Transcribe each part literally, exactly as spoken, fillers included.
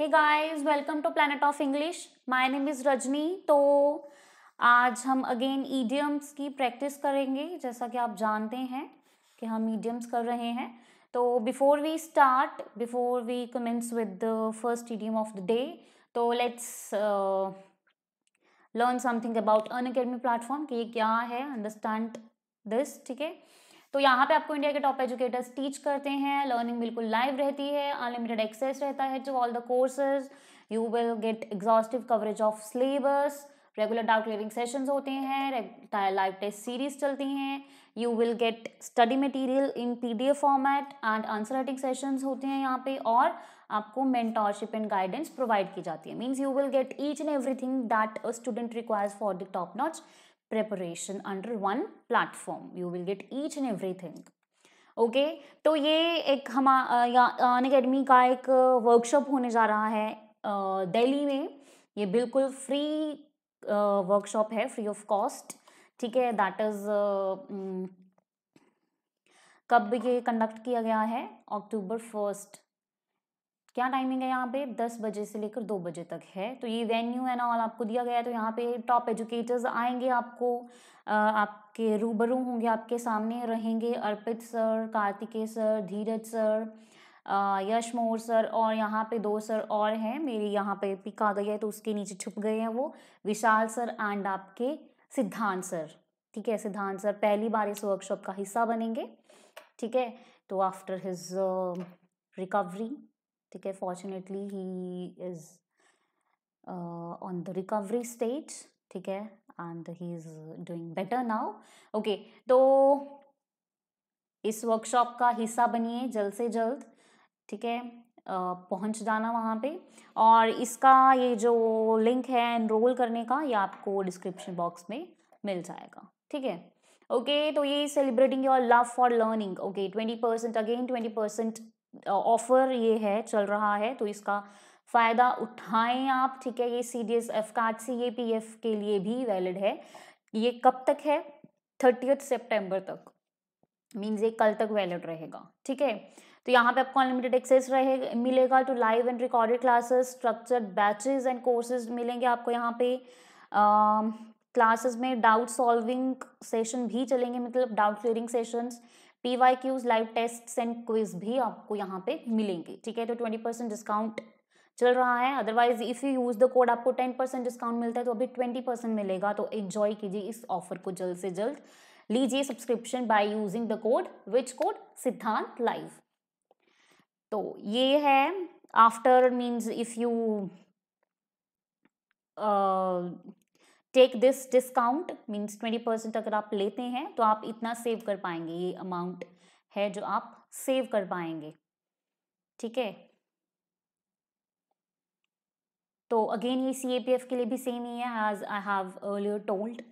Hey guys, welcome to planet of English. My name is Rajni. तो आज हम again idioms की प्रैक्टिस करेंगे। जैसा कि आप जानते हैं कि हम ईडियम्स कर रहे हैं, तो before we start before we commence with the first idiom of the day, तो let's learn something about Unacademy platform कि ये क्या है, अंडरस्टैंड दिस। ठीक है, तो यहाँ पे आपको इंडिया के टॉप एजुकेटर्स टीच करते हैं, लर्निंग बिल्कुल लाइव रहती है, अनलिमिटेड एक्सेस रहता है to all the courses, you will get exhaustive coverage of syllabus, regular doubt clearing sessions होते हैं, लाइव टेस्ट सीरीज चलती हैं, you will get study material in PDF format and answer writing sessions होते हैं यहाँ पे, और आपको मेंटोरशिप एंड गाइडेंस प्रोवाइड की जाती है। Means you will get each and everything that a student requires for the top notch preparation under one platform. You will get each and everything. Okay, तो ये एक हम अनअकैडमी का एक workshop होने जा रहा है दिल्ली में। ये बिल्कुल फ्री वर्कशॉप है, फ्री ऑफ कॉस्ट। ठीक है, दैट इज कब ये कंडक्ट किया गया है? October first. क्या टाइमिंग है यहाँ पे? दस बजे से लेकर दो बजे तक है। तो ये वेन्यू एंड ऑल आपको दिया गया है। तो यहाँ पे टॉप एजुकेटर्स आएंगे, आपको आ, आपके रूबरू होंगे, आपके सामने रहेंगे Arpit sir, Kartikeya sir, Dheeraj sir, Yashmohar sir, और यहाँ पे दो सर और हैं, मेरी यहाँ पे पिक आ गई है तो उसके नीचे छुप गए हैं वो, विशाल सर एंड आपके सिद्धांत सर। ठीक है, सिद्धांत सर पहली बार इस वर्कशॉप का हिस्सा बनेंगे। ठीक है, तो आफ्टर हिज रिकवरी, ठीक है, fortunately he is on the recovery stage. ठीक है, and he is doing better now. Okay, तो इस वर्कशॉप का हिस्सा बनिए जल्द से जल्द। ठीक है, पहुंच जाना वहाँ पे। और इसका ये जो लिंक है एनरोल करने का, ये आपको डिस्क्रिप्शन बॉक्स में मिल जाएगा। ठीक है, ओके, तो ये celebrating your love for learning. Okay, twenty percent again twenty percent offer ये है, चल रहा है, तो इसका फ़ायदा उठाएं आप। ठीक है, ये C D S F card C A P F के लिए भी वैलिड है। ये कब तक है? थर्टियथ सेप्टेम्बर तक। मीन्स ये कल तक वैलिड रहेगा। ठीक है, तो यहाँ पे आपको अनलिमिटेड एक्सेस रहेगा, मिलेगा to live and recorded classes, structured batches and courses मिलेंगे आपको यहाँ पे। क्लासेस uh, में डाउट सॉल्विंग सेशन भी चलेंगे, मतलब doubt clearing sessions, P Y Qs, live test and quiz भी आपको यहाँ पे मिलेंगे। ठीक है, तो ट्वेंटी परसेंट डिस्काउंट चल रहा है। Otherwise if you use the code आपको टेन परसेंट डिस्काउंट मिलता है, तो अभी ट्वेंटी परसेंट मिलेगा। तो एंजॉय कीजिए इस ऑफर को, जल्द से जल्द लीजिए subscription by using the code, which code? Siddhant live. तो ये है after, means if you take this discount, means twenty percent अगर आप लेते हैं तो आप इतना सेव कर पाएंगे। ये अमाउंट है जो आप सेव कर पाएंगे। ठीक है, तो अगेन ये सी ए पी एफ के लिए भी सेम ही है, as I have earlier told.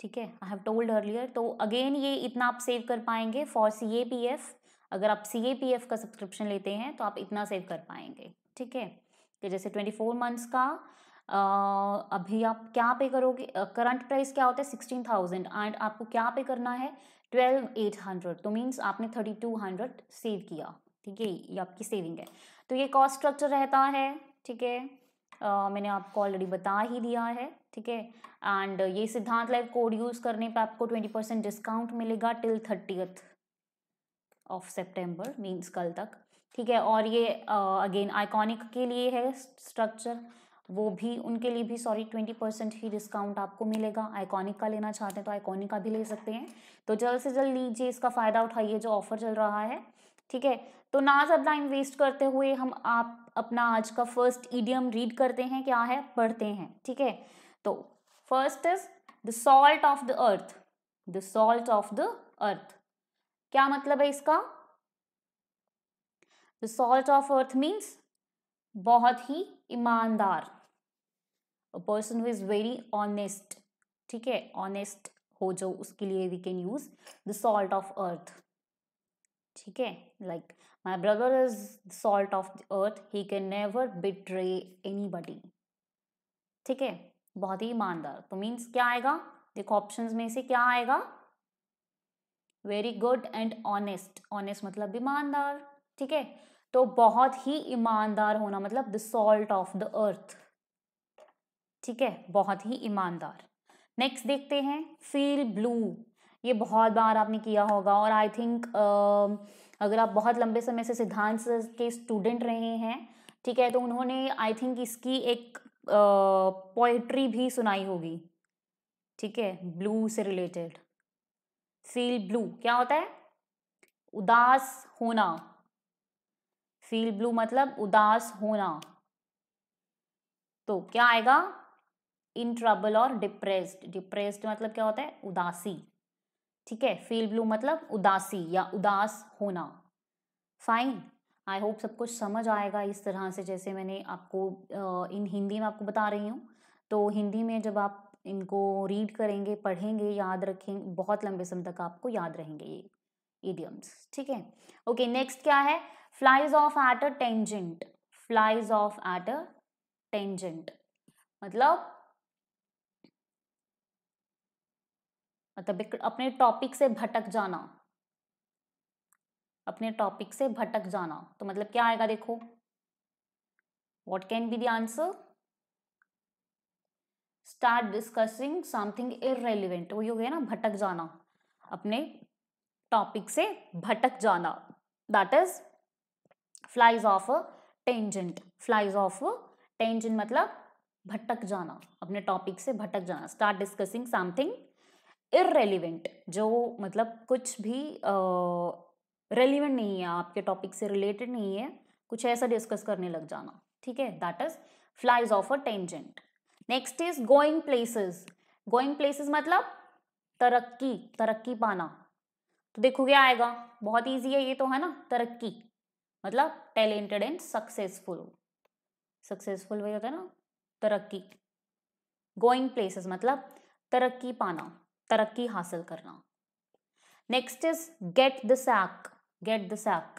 ठीक है, आई हैव टोल्ड अर्लियर। तो अगेन ये इतना आप सेव कर पाएंगे for C A P F. अगर आप सी ए पी एफ का सब्सक्रिप्शन लेते हैं तो आप इतना सेव कर पाएंगे। ठीक है, कि जैसे ट्वेंटी फोर मंथ्स का Uh, अभी आप क्या पे करोगे? करंट uh, प्राइस क्या होता है? सिक्सटीन थाउजेंड एंड आपको क्या पे करना है? Twelve eight hundred. तो मीन्स आपने थर्टी टू हंड्रेड सेव किया। ठीक है, ये आपकी सेविंग है। तो ये कॉस्ट स्ट्रक्चर रहता है। ठीक है, uh, मैंने आपको ऑलरेडी बता ही दिया है। ठीक है, एंड ये सिद्धांत लाइव कोड यूज़ करने पे आपको ट्वेंटी परसेंट डिस्काउंट मिलेगा till thirtieth of September, means कल तक। ठीक है, और ये अगेन uh, आइकॉनिक के लिए है स्ट्रक्चर, वो भी उनके लिए भी सॉरी ट्वेंटी परसेंट ही डिस्काउंट आपको मिलेगा। आइकॉनिक का लेना चाहते हैं तो आइकॉनिक का भी ले सकते हैं। तो जल्द से जल्द लीजिए, इसका फ़ायदा उठाइए जो ऑफर चल रहा है। ठीक है, तो ना सब टाइम वेस्ट करते हुए हम आप अपना आज का फर्स्ट ईडियम रीड करते हैं। क्या है? पढ़ते हैं। ठीक है, तो first is the salt of the earth. The salt of the earth क्या मतलब है इसका? The salt of earth means बहुत ही ईमानदार, a person who is very honest. ठीक है, ऑनेस्ट हो जो, उसके लिए we can use the salt of earth. ठीक है, like my brother is the salt of the earth, he can never betray anybody. ठीक है, बहुत ही ईमानदार। तो मीन्स क्या आएगा? देखो ऑप्शंस में से क्या आएगा? Very good and honest. Honest मतलब ईमानदार। ठीक है, तो बहुत ही ईमानदार होना मतलब the salt of the earth, ठीक है, बहुत ही ईमानदार। नेक्स्ट देखते हैं फील ब्लू, ये बहुत बार आपने किया होगा और आई थिंक uh, अगर आप बहुत लंबे समय से सिद्धांत के स्टूडेंट रहे हैं, ठीक है, तो उन्होंने आई थिंक इसकी एक पोइट्री uh, भी सुनाई होगी, ठीक है, ब्लू से रिलेटेड। फील ब्लू क्या होता है? उदास होना। फील ब्लू मतलब उदास होना, तो क्या आएगा? इन ट्रबल और डिप्रेस्ड। डिप्रेस्ड मतलब क्या होता है? उदासी, ठीक है। फील ब्लू मतलब उदासी या उदास होना। फाइन, आई होप सब कुछ समझ आएगा इस तरह से जैसे मैंने आपको इन हिंदी में आपको बता रही हूँ। तो हिंदी में जब आप इनको रीड करेंगे, पढ़ेंगे, याद रखेंगे, बहुत लंबे समय तक आपको याद रहेंगे ये इडियम्स, ठीक है। ओके, नेक्स्ट क्या है? Flies off at a tangent. Flies off at a tangent मतलब मतलब अपने टॉपिक से भटक जाना, अपने टॉपिक से भटक जाना। तो मतलब क्या आएगा? देखो, what can be the answer? Start discussing something irrelevant, वही हो गया ना, भटक जाना, अपने टॉपिक से भटक जाना, that is flies off a tangent. Flies off a tangent मतलब भटक जाना, अपने टॉपिक से भटक जाना। स्टार्ट डिस्कसिंग समथिंग इररिलेवेंट, जो मतलब कुछ भी रेलिवेंट uh, नहीं है, आपके टॉपिक से रिलेटेड नहीं है, कुछ ऐसा डिस्कस करने लग जाना, ठीक है, that is flies off a tangent. Next is going places. Going places मतलब तरक्की, तरक्की पाना। तो देखो क्या आएगा? बहुत ईजी है ये तो, है ना, तरक्की मतलब टैलेंटेड एंड सक्सेसफुल। सक्सेसफुल वही होता है ना, तरक्की। गोइंग प्लेसेस मतलब तरक्की पाना, तरक्की हासिल करना। Next is get the sack. Get the sack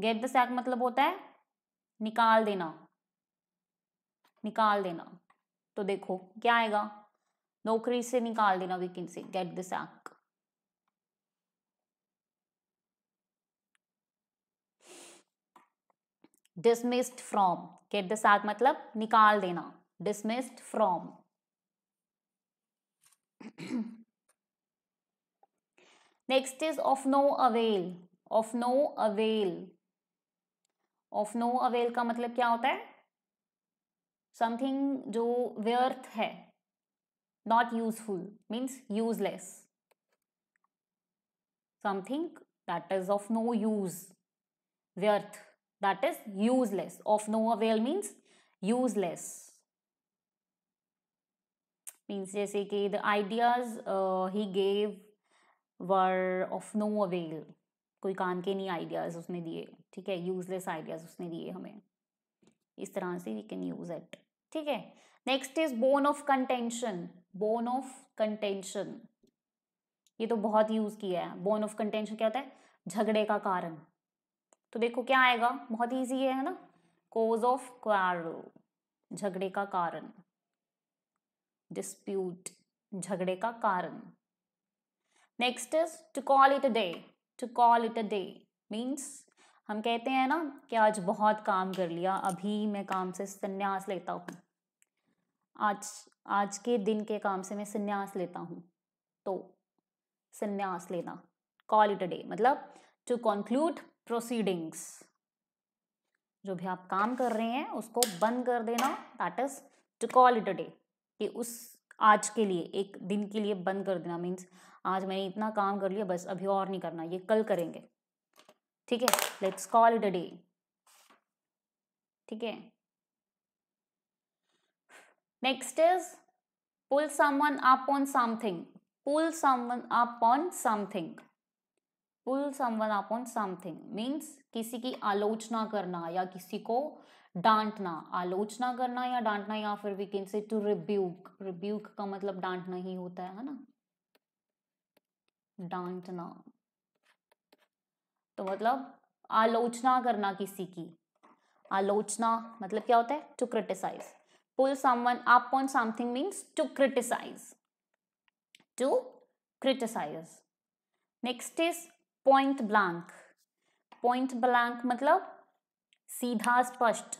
get the sack मतलब होता है निकाल देना, निकाल देना। तो देखो क्या आएगा? नौकरी से निकाल देना, vacancy, get the sack. Dismissed from, get the sack मतलब निकाल देना, dismissed from. Next is of no avail. Of no avail of no avail का मतलब क्या होता है? समथिंग जो व्यर्थ है, not useful means useless, something that is of no use, व्यर्थ that is useless. Of no avail means useless, means जैसे कि the ideas he gave were of no avail, कोई काम के नहीं आइडियाज उसने दिए, ठीक है, यूजलेस आइडियाज उसने दिए हमें, इस तरह से वी कैन यूज इट, ठीक है। Next is bone of contention. Bone of contention ये तो बहुत यूज किया है। बोन ऑफ कंटेंशन क्या होता है? झगड़े का कारण। तो देखो क्या आएगा? बहुत इजी है, है ना, कॉज ऑफ क्वारल, झगड़े का कारण, डिस्प्यूट, झगड़े का कारण। Next is to call it a day. To call it a day means हम कहते हैं ना कि आज बहुत काम कर लिया, अभी मैं काम से संन्यास लेता हूँ, आज आज के दिन के काम से मैं संन्यास लेता हूँ। तो संन्यास लेना, कॉल इट अ डे मतलब टू कंक्लूड प्रोसीडिंग्स, जो भी आप काम कर रहे हैं उसको बंद कर देना, that is to call it a day, कि उस आज के लिए, एक दिन के लिए बंद कर देना, मीन्स आज मैंने इतना काम कर लिया, बस अभी और नहीं करना, ये कल करेंगे, ठीक है, let's call it a day, ठीक है। Next is pull someone up on something. Pull someone up on something pull someone up on something means किसी की आलोचना करना या किसी को डांटना। आलोचना करना या डांटना, या फिर we can say to rebuke. Rebuke का मतलब डांटना ही होता है, है ना, डांटना। तो मतलब आलोचना करना किसी की, आलोचना मतलब क्या होता है? To criticise. Pull someone up on something means to criticise, to criticise. Next is point blank. Point blank मतलब सीधा स्पष्ट,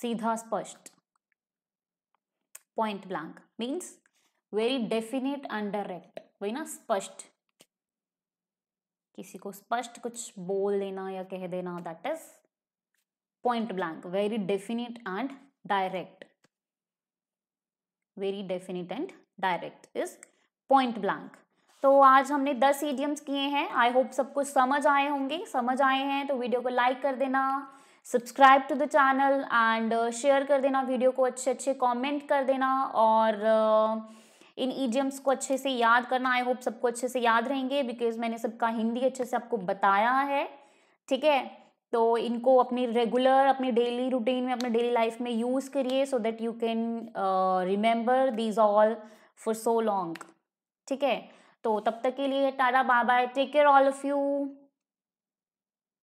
सीधा स्पष्ट, point blank means very definite and direct, वही ना स्पष्ट, किसी को स्पष्ट कुछ बोल देना या कह देना, that is point blank, very definite and direct, very definite and direct is point blank. तो आज हमने दस इडियम्स किए हैं, आई होप सबको समझ आए होंगे। समझ आए हैं तो वीडियो को लाइक कर देना, subscribe to the channel and share कर देना वीडियो को, अच्छे अच्छे कमेंट कर देना और uh, इन इडियम्स को अच्छे से याद करना। आई होप सबको अच्छे से याद रहेंगे बिकॉज मैंने सबका हिंदी अच्छे से आपको बताया है, ठीक है। तो इनको अपनी रेगुलर, अपने डेली रूटीन में, अपने डेली लाइफ में यूज़ करिए so that you can remember these all for so long, ठीक है। तो तब तक के लिए Tata bye bye, take care all of you.